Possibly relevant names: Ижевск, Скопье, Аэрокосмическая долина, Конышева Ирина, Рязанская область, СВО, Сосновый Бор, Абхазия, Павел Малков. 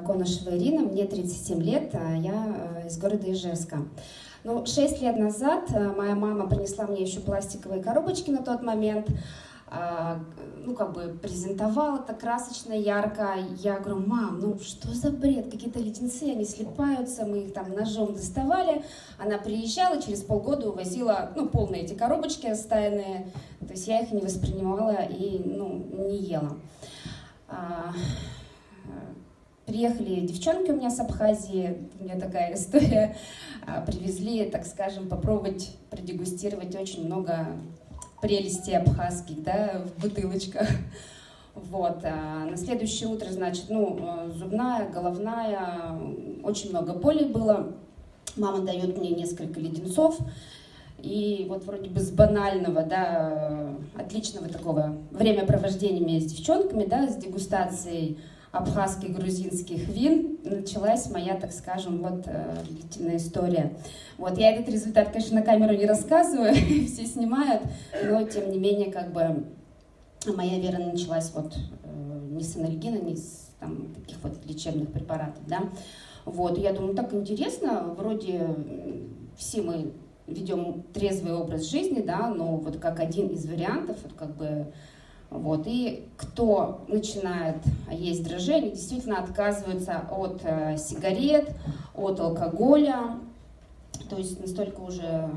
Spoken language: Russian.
Конышева Ирина, мне 37 лет, а я из города Ижевска. Ну, 6 лет назад моя мама принесла мне еще пластиковые коробочки на тот момент, ну, как бы презентовала так красочно, ярко. Я говорю: мам, ну что за бред, какие-то леденцы, они слипаются, мы их там ножом доставали. Она приезжала, через полгода увозила, ну, полные эти коробочки оставленные, то есть я их не воспринимала и, ну, не ела. Приехали девчонки у меня с Абхазии, у меня такая история, привезли, так скажем, попробовать, продегустировать очень много прелести абхазских, да, в бутылочках. Вот. А на следующее утро, значит, ну, зубная, головная, очень много боли было. Мама дает мне несколько леденцов. И вот вроде бы с банального, да, отличного такого времяпровождения с девчонками, да, с дегустацией абхазских, грузинских вин началась моя, так скажем, вот длительная история. Вот, я этот результат, конечно, на камеру не рассказываю, все снимают, но тем не менее, как бы, моя вера началась вот не с анальгина, не с там, таких вот лечебных препаратов, да. Вот, я думаю, так интересно, вроде все мы ведем трезвый образ жизни, да, но вот как один из вариантов, вот как бы, вот, и кто начинает есть дрожжи, они действительно отказываются от сигарет, от алкоголя, то есть настолько уже